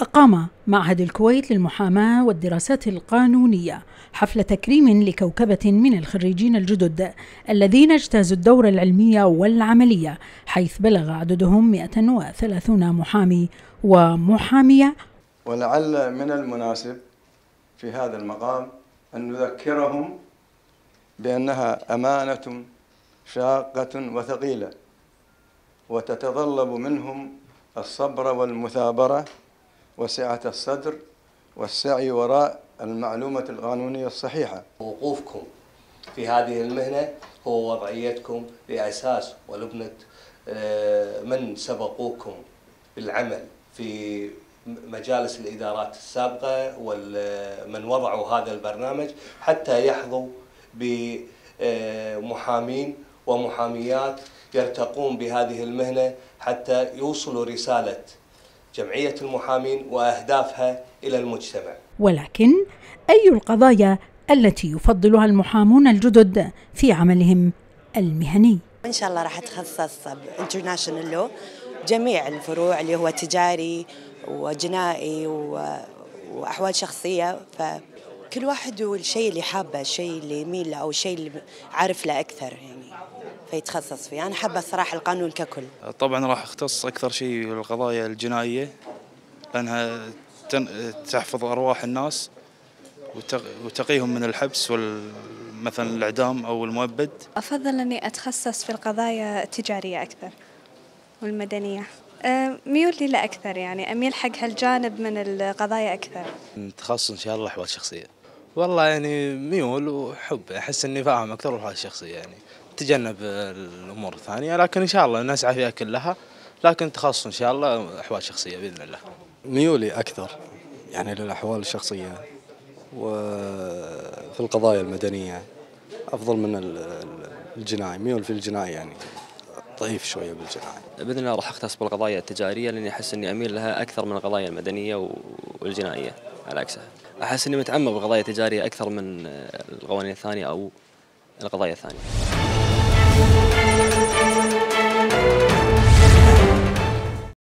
أقام معهد الكويت للمحاماة والدراسات القانونية حفل تكريم لكوكبة من الخريجين الجدد الذين اجتازوا الدورة العلمية والعملية، حيث بلغ عددهم 130 محامي ومحامية. ولعل من المناسب في هذا المقام أن نذكرهم بأنها أمانة شاقة وثقيلة، وتتطلب منهم الصبر والمثابرة وسعة الصدر والسعي وراء المعلومة القانونية الصحيحة. وقوفكم في هذه المهنة هو وضعيتكم لأساس ولبنة من سبقوكم بالعمل في مجالس الإدارات السابقة ومن وضعوا هذا البرنامج حتى يحظوا بمحامين ومحاميات يرتقون بهذه المهنة حتى يوصلوا رسالة جمعية المحامين وأهدافها إلى المجتمع. ولكن أي القضايا التي يفضلها المحامون الجدد في عملهم المهني؟ إن شاء الله راح أتخصص International Law، جميع الفروع اللي هو تجاري وجنائي وأحوال شخصية، فكل واحد والشيء اللي حابه، الشيء اللي يميل له أو الشيء اللي عارف له أكثر يعني فيتخصص فيه. أنا حابة صراحة القانون ككل. طبعا راح أختص أكثر شيء بالقضايا الجنائية لأنها تحفظ أرواح الناس وتقيهم من الحبس مثلا الإعدام أو المؤبد. أفضل أني أتخصص في القضايا التجارية أكثر والمدنية، ميولي لأكثر يعني أميل حق هالجانب من القضايا أكثر. تخصص إن شاء الله أحوال شخصية، والله يعني ميول وحب، أحس إني فاهم أكثر الحوالات الشخصية، يعني تجنب الأمور الثانية، لكن إن شاء الله نسعى فيها كلها، لكن تخصص إن شاء الله أحوال شخصية بإذن الله. ميولي أكثر يعني للأحوال الشخصية وفي القضايا المدنية أفضل من الجنائي، ميول في الجنائي يعني ضعيف شوية بالجنائي. بإذن الله راح أختص بالقضايا التجارية لأني أحس إني أميل لها أكثر من القضايا المدنية والجنائية على عكسها. أحس إني متعمق بالقضايا التجارية أكثر من القوانين الثانية أو القضايا الثانية.